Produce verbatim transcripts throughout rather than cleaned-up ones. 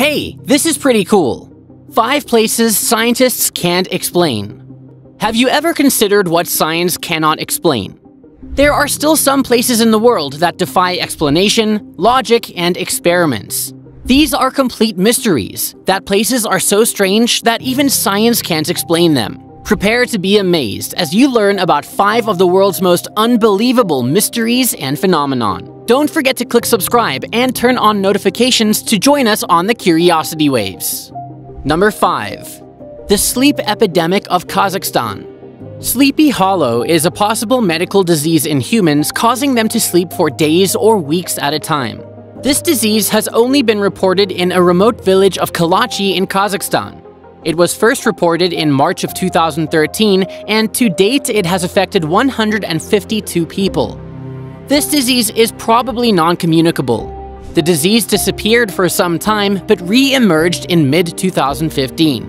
Hey, this is pretty cool. Five places scientists can't explain. Have you ever considered what science cannot explain? There are still some places in the world that defy explanation, logic, and experiments. These are complete mysteries, that places are so strange that even science can't explain them. Prepare to be amazed as you learn about five of the world's most unbelievable mysteries and phenomenon. Don't forget to click subscribe and turn on notifications to join us on the Curiosity Waves. Number five. The Sleep Epidemic of Kazakhstan. Sleepy hollow is a possible medical disease in humans, causing them to sleep for days or weeks at a time. This disease has only been reported in a remote village of Kalachi in Kazakhstan. It was first reported in March of two thousand thirteen, and to date it has affected one hundred fifty-two people. This disease is probably non-communicable. The disease disappeared for some time, but re-emerged in mid two thousand fifteen.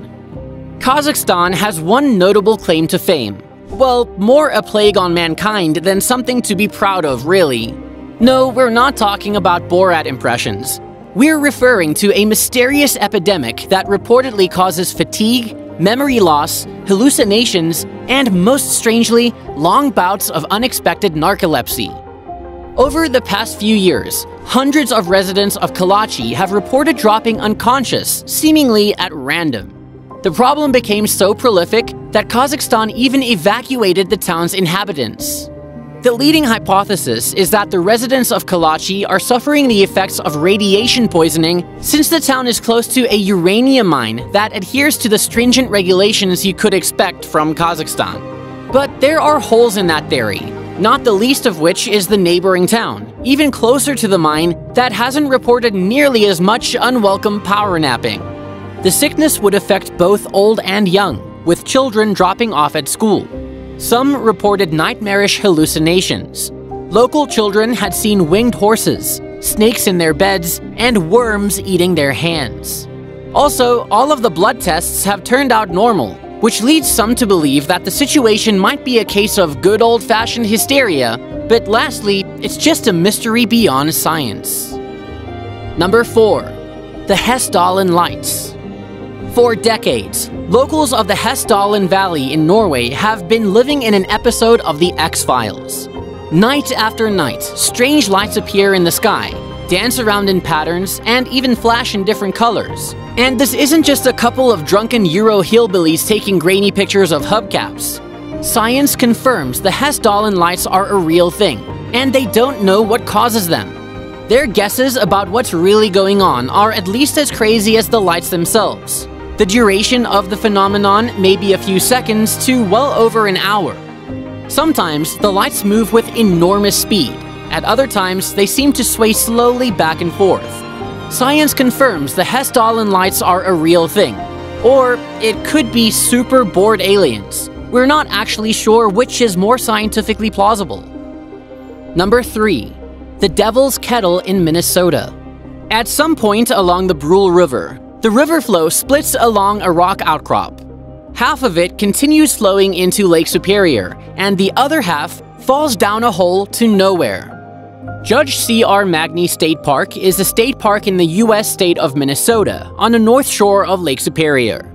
Kazakhstan has one notable claim to fame. Well, more a plague on mankind than something to be proud of, really. No, we're not talking about Borat impressions. We're referring to a mysterious epidemic that reportedly causes fatigue, memory loss, hallucinations, and most strangely, long bouts of unexpected narcolepsy. Over the past few years, hundreds of residents of Kalachi have reported dropping unconscious, seemingly at random. The problem became so prolific that Kazakhstan even evacuated the town's inhabitants. The leading hypothesis is that the residents of Kalachi are suffering the effects of radiation poisoning, since the town is close to a uranium mine that adheres to the stringent regulations you could expect from Kazakhstan. But there are holes in that theory, not the least of which is the neighboring town, even closer to the mine, that hasn't reported nearly as much unwelcome power napping. The sickness would affect both old and young, with children dropping off at school. Some reported nightmarish hallucinations. Local children had seen winged horses, snakes in their beds, and worms eating their hands. Also, all of the blood tests have turned out normal, which leads some to believe that the situation might be a case of good old-fashioned hysteria, but lastly, it's just a mystery beyond science. Number four. The Hessdalen Lights. For decades, locals of the Hessdalen Valley in Norway have been living in an episode of the X-Files. Night after night, strange lights appear in the sky, dance around in patterns, and even flash in different colors. And this isn't just a couple of drunken Euro hillbillies taking grainy pictures of hubcaps. Science confirms the Hessdalen Lights are a real thing, and they don't know what causes them. Their guesses about what's really going on are at least as crazy as the lights themselves. The duration of the phenomenon may be a few seconds to well over an hour. Sometimes, the lights move with enormous speed. At other times, they seem to sway slowly back and forth. Science confirms the Hessdalen Lights are a real thing. Or, it could be super bored aliens. We're not actually sure which is more scientifically plausible. Number three. The Devil's Kettle in Minnesota. At some point along the Brule River, the river flow splits along a rock outcrop. Half of it continues flowing into Lake Superior, and the other half falls down a hole to nowhere. Judge C R Magney State Park is a state park in the U S state of Minnesota, on the north shore of Lake Superior.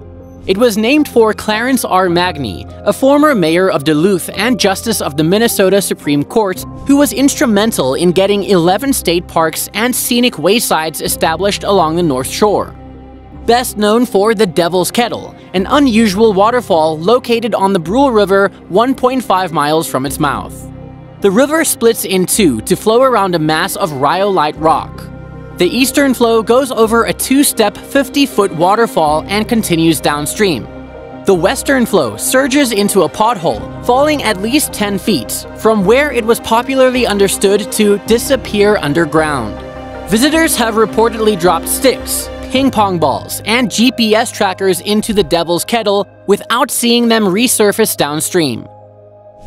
It was named for Clarence R Magney, a former mayor of Duluth and justice of the Minnesota Supreme Court, who was instrumental in getting eleven state parks and scenic waysides established along the north shore. Best known for the Devil's Kettle, an unusual waterfall located on the Brule River one point five miles from its mouth. The river splits in two to flow around a mass of rhyolite rock. The eastern flow goes over a two-step fifty-foot waterfall and continues downstream. The western flow surges into a pothole, falling at least ten feet, from where it was popularly understood to disappear underground. Visitors have reportedly dropped sticks, ping-pong balls, and G P S trackers into the Devil's Kettle without seeing them resurface downstream.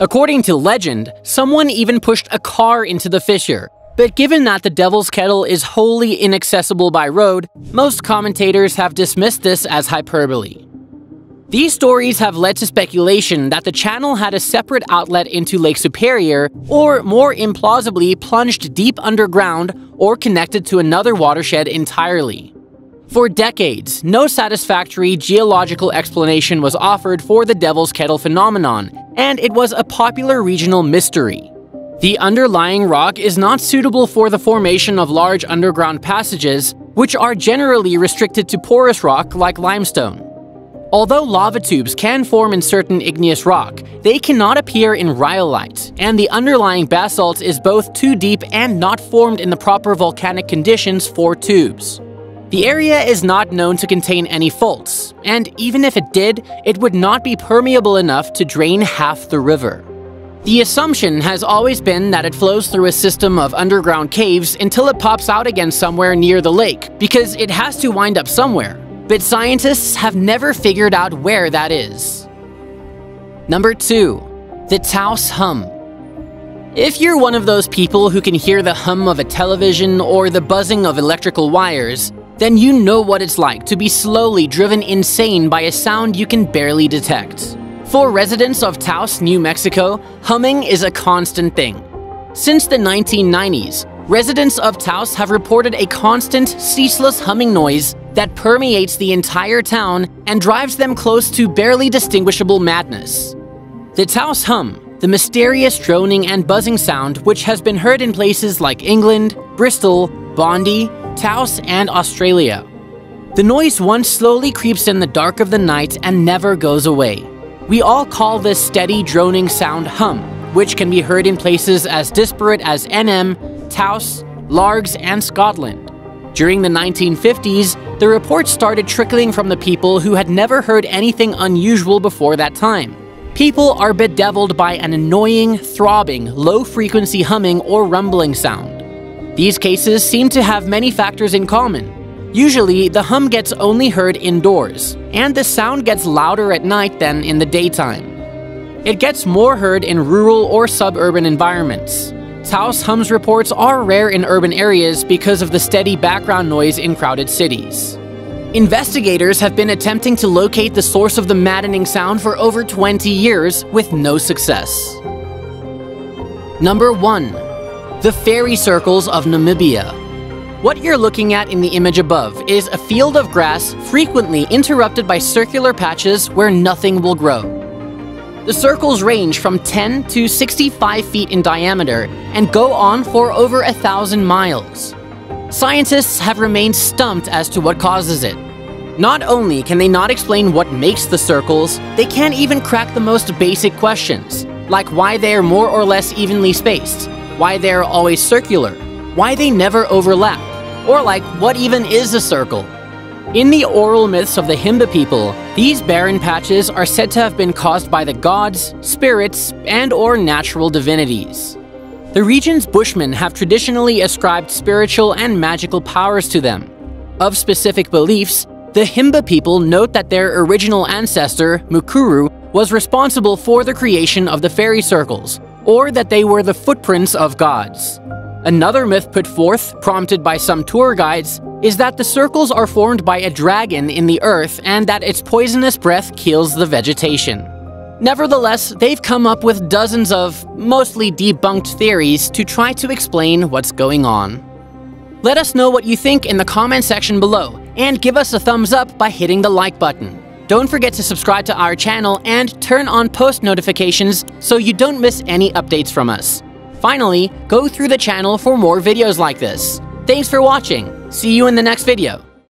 According to legend, someone even pushed a car into the fissure, but given that the Devil's Kettle is wholly inaccessible by road, most commentators have dismissed this as hyperbole. These stories have led to speculation that the channel had a separate outlet into Lake Superior, or more implausibly plunged deep underground or connected to another watershed entirely. For decades, no satisfactory geological explanation was offered for the Devil's Kettle phenomenon, and it was a popular regional mystery. The underlying rock is not suitable for the formation of large underground passages, which are generally restricted to porous rock like limestone. Although lava tubes can form in certain igneous rock, they cannot appear in rhyolite, and the underlying basalt is both too deep and not formed in the proper volcanic conditions for tubes. The area is not known to contain any faults, and even if it did, it would not be permeable enough to drain half the river. The assumption has always been that it flows through a system of underground caves until it pops out again somewhere near the lake, because it has to wind up somewhere. But scientists have never figured out where that is. Number two. The Taos hum. If you're one of those people who can hear the hum of a television or the buzzing of electrical wires, then you know what it's like to be slowly driven insane by a sound you can barely detect. For residents of Taos, New Mexico, humming is a constant thing. Since the nineteen nineties, residents of Taos have reported a constant, ceaseless humming noise that permeates the entire town and drives them close to barely distinguishable madness. The Taos hum, the mysterious droning and buzzing sound which has been heard in places like England, Bristol, Bondi, Taos, and Australia. The noise once slowly creeps in the dark of the night and never goes away. We all call this steady droning sound hum, which can be heard in places as disparate as N M, Taos, Largs, and Scotland. During the nineteen fifties, the reports started trickling from the people who had never heard anything unusual before that time. People are bedeviled by an annoying, throbbing, low-frequency humming or rumbling sound. These cases seem to have many factors in common. Usually, the hum gets only heard indoors, and the sound gets louder at night than in the daytime. It gets more heard in rural or suburban environments. Taos hums reports are rare in urban areas because of the steady background noise in crowded cities. Investigators have been attempting to locate the source of the maddening sound for over twenty years with no success. Number one. The fairy circles of Namibia. What you're looking at in the image above is a field of grass frequently interrupted by circular patches where nothing will grow. The circles range from ten to sixty-five feet in diameter and go on for over a thousand miles. Scientists have remained stumped as to what causes it. Not only can they not explain what makes the circles, they can't even crack the most basic questions, like why they are more or less evenly spaced, why they are always circular, why they never overlap, or like what even is a circle. In the oral myths of the Himba people, these barren patches are said to have been caused by the gods, spirits, and or natural divinities. The region's Bushmen have traditionally ascribed spiritual and magical powers to them. Of specific beliefs, the Himba people note that their original ancestor, Mukuru, was responsible for the creation of the fairy circles, or that they were the footprints of gods. Another myth put forth, prompted by some tour guides, is that the circles are formed by a dragon in the earth and that its poisonous breath kills the vegetation. Nevertheless, they've come up with dozens of, mostly debunked theories to try to explain what's going on. Let us know what you think in the comment section below, and give us a thumbs up by hitting the like button. Don't forget to subscribe to our channel and turn on post notifications so you don't miss any updates from us. Finally, go through the channel for more videos like this. Thanks for watching. See you in the next video.